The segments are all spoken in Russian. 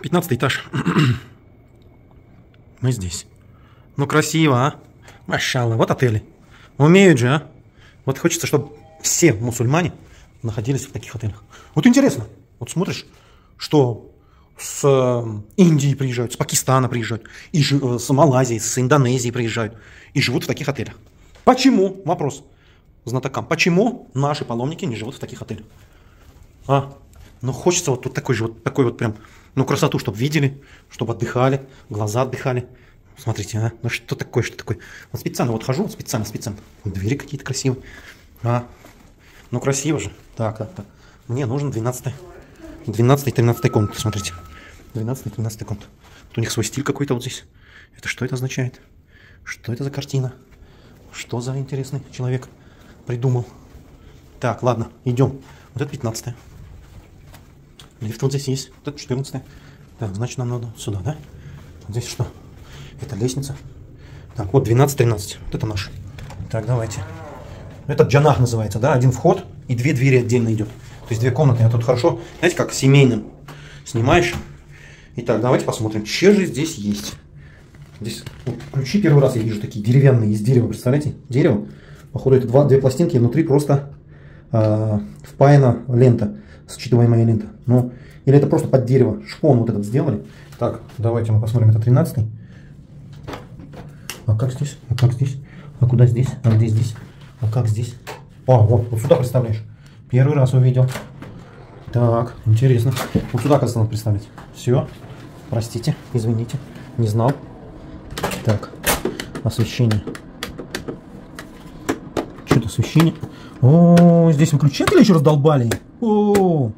15 этаж. Мы здесь. Ну, красиво, а? Машалла, вот отели. Умеют же, а? Вот хочется, чтобы все мусульмане находились в таких отелях. Вот интересно, вот смотришь, что с Индии приезжают, с Пакистана приезжают, и с Малайзии, с Индонезии приезжают и живут в таких отелях. Почему? Вопрос знатокам. Почему наши паломники не живут в таких отелях? А? Ну, хочется вот тут такой же, вот такой вот прям, ну, красоту, чтобы видели, чтобы отдыхали, глаза отдыхали. Смотрите, а? Ну, что такое, что такое? Вот специально вот хожу, специально. Двери какие-то красивые. А? Ну, красиво же. Так. Мне нужен 12-й. 12-й, 13-й комната, смотрите. 12-й, 13-й комната. Вот у них свой стиль какой-то вот здесь. Это что это означает? Что это за картина? Что за интересный человек придумал? Так, ладно, идем. Вот это 15-е. Лифт вот здесь есть, вот это 14-е. Так, значит, нам надо сюда, да? Вот здесь что? Это лестница. Так, вот 12-13. Вот это наш. Так, давайте. Это джанах называется, да? Один вход и две двери отдельно идет. То есть две комнаты. А тут хорошо, знаете, как семейным снимаешь. Итак, давайте посмотрим, что же здесь есть. Здесь вот, ключи первый раз я вижу такие деревянные, из дерева, представляете? Дерево. Походу это две пластинки, и внутри просто впаяна лента, считываемая лента. Ну, или это просто под дерево. Шпон вот этот сделали. Так, давайте мы посмотрим, это 13-й. А как здесь? А как здесь? А куда здесь? А где здесь? А как здесь? А, вот сюда представляешь. Первый раз увидел. Так, интересно. Вот сюда как надо представить. Все. Простите, извините. Не знал. Так, освещение. Что-то освещение. О, здесь выключатели еще раздолбали. О,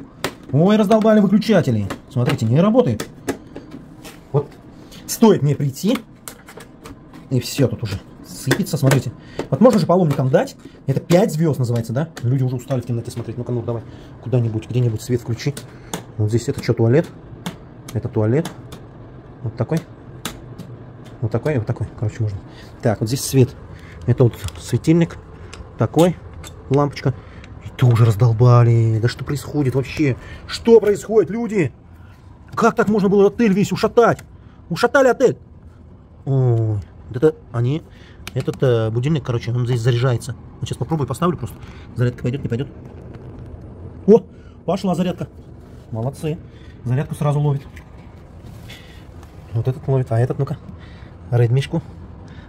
ой, раздолбали выключатели. Смотрите, не работает. Вот. Стоит мне прийти. И все тут уже сыпется, смотрите. Вот можно же паломникам дать. Это 5 звезд называется, да? Люди уже устали в темноте смотреть. Ну-ка, ну давай куда-нибудь, где-нибудь свет включи. Вот здесь это что, туалет? Это туалет. Вот такой. Вот такой и вот такой. Короче, можно. Так, вот здесь свет. Это вот светильник. Такой. Лампочка. И тоже раздолбали. Да что происходит вообще? Что происходит, люди? Как так можно было отель весь ушатать? Ушатали отель. Ой. Это они... Этот будильник, короче, он здесь заряжается. Вот сейчас попробую, поставлю просто. Зарядка пойдет, не пойдет. О, пошла зарядка. Молодцы. Зарядку сразу ловит. Вот этот ловит, а этот, ну-ка. Редмишку.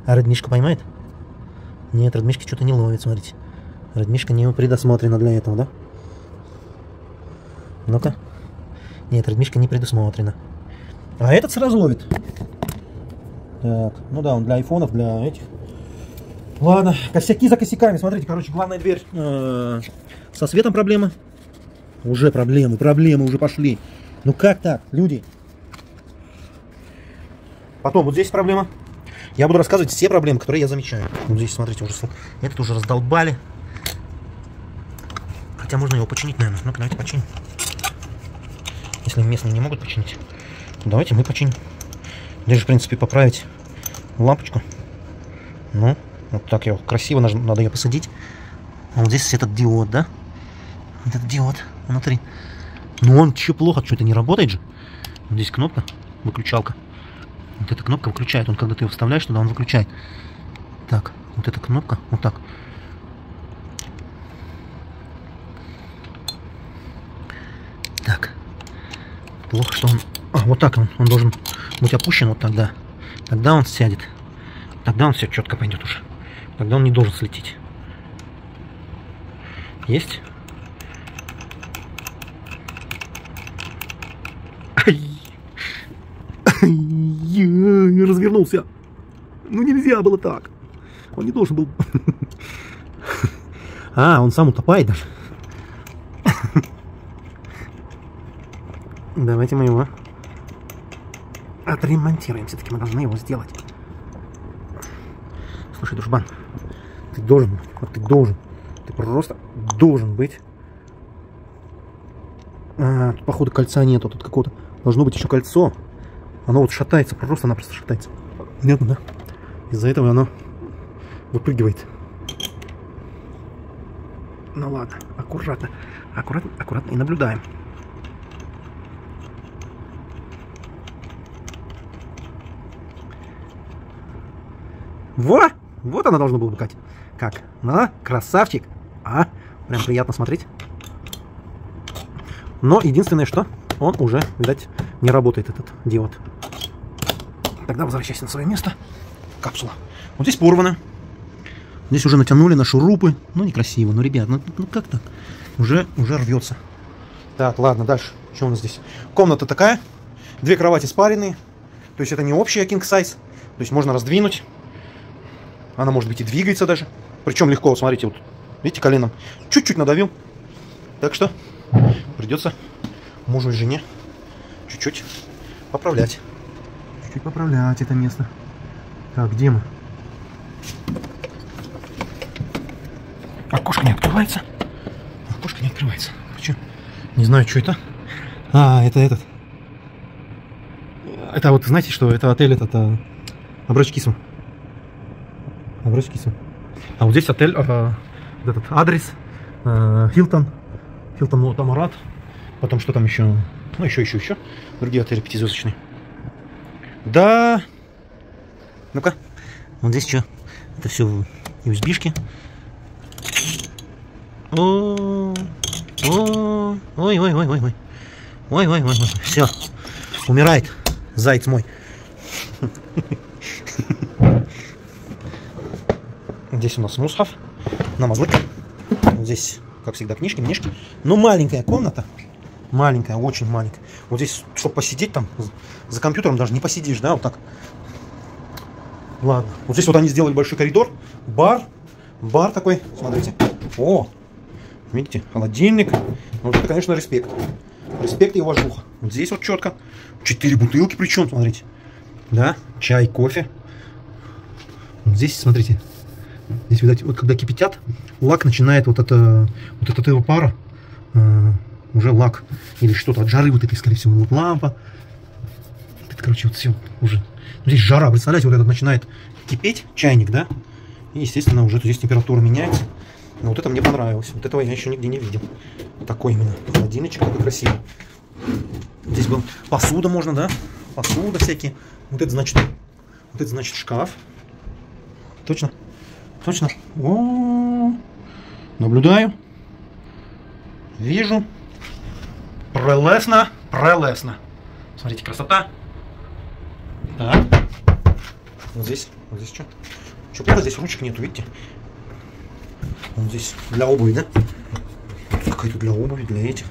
А редмишку поймает? Нет, редмишки что-то не ловит, смотрите. Редмишка не предусмотрена для этого, да? Ну-ка. Нет, редмишка не предусмотрена. А этот сразу ловит. Так, ну да, он для айфонов, для этих. Ладно, косяки за косяками. Смотрите, короче, главная дверь со светом проблемы. Уже проблемы уже пошли. Ну как так, люди? Потом вот здесь проблема. Я буду рассказывать все проблемы, которые я замечаю. Вот здесь, смотрите, уже этот уже раздолбали. Хотя можно его починить, наверное. Ну-ка, давайте починим. Если местные не могут починить, давайте мы починим. Здесь же, в принципе, поправить лампочку. Ну, вот так ее красиво надо ее посадить. А вот здесь этот диод, да? Вот этот диод внутри. Ну, он че плохо, что-то не работает же. Вот здесь кнопка, выключалка. Вот эта кнопка выключает. Он, когда ты его вставляешь туда, он выключает. Так, вот эта кнопка, вот так. Так. Плохо, что он... А, вот так он должен... Будь опущен вот тогда. Тогда он сядет. Тогда он все четко пойдет уже. Тогда он не должен слететь. Есть? Ай, развернулся. Ну нельзя было так. Он не должен был. А, он сам утопает даже. Давайте мы его... отремонтируем. Все-таки мы должны его сделать. Слушай, дружбан, ты должен, вот ты просто должен быть. А, тут, походу, кольца нету, тут какого-то должно быть еще кольцо. Оно вот шатается, просто-напросто шатается. Нет, да? Из-за этого оно выпрыгивает. Ну ладно, аккуратно, аккуратно и наблюдаем. Во! Вот она должна была букать. Как? Ну, красавчик. А, прям приятно смотреть. Но единственное, что он уже, видать, не работает, этот диод. Тогда возвращайся на свое место. Капсула. Вот здесь порвано. Здесь уже натянули на шурупы. Ну, некрасиво. Ну, ребят, ну как так? Уже рвется. Так, ладно, дальше. Что у нас здесь? Комната такая. Две кровати спаренные. То есть это не общая king size. То есть можно раздвинуть. Она, может быть, и двигается даже. Причем легко, вот смотрите, вот. Видите, коленом чуть-чуть надавил. Так что придется мужу и жене чуть-чуть поправлять. Чуть-чуть поправлять это место. Так, где мы? Окошко не открывается. Окошко не открывается. Че? Не знаю, что это. А, это этот. Это вот, знаете, что это отель этот, Обрыч Кису. Обрыч Кису. А вот здесь отель, вот этот адрес, Hilton Томарат. Потом что там еще? Ну, еще. Другие отели пятизвездочные. Да. Ну-ка. Вот здесь что? Это все USB-шки. Ой-ой-ой-ой-ой. Ой-ой-ой-ой. Все. Умирает. Заяц мой. Здесь у нас мусхав. На мазлык. Здесь, как всегда, книжки, книжки. Но маленькая комната. Маленькая, очень маленькая. Вот здесь, чтобы посидеть там, за компьютером даже не посидишь, да, вот так. Ладно. Вот здесь вот они сделали большой коридор. Бар. Бар такой. Смотрите. О! Видите? Холодильник. Вот это, конечно, респект. Респект и уважуха. Вот здесь вот четко. 4 бутылки причем, смотрите. Да? Чай, кофе. Вот здесь, смотрите. Здесь, видать, вот когда кипятят, лак начинает вот от этого пара. Уже лак. Или что-то от жары вот этой, скорее всего, вот лампа. Это, короче, вот все уже. Здесь жара, представляете, вот этот начинает кипеть, чайник, да? И, естественно, уже здесь температура меняется. Но вот это мне понравилось. Вот этого я еще нигде не видел. Такой именно холодильничек, такой красивый. Здесь был посуда, можно, да? Посуда всякие. Вот это значит шкаф. Точно? Точно? О-о-о. Наблюдаю. Вижу. Прелестно, прелестно. Смотрите, красота. Так. Вот здесь что? Что плохо? Здесь ручек нету, видите? Вот здесь для обуви, да? Какая-то для обуви, для этих.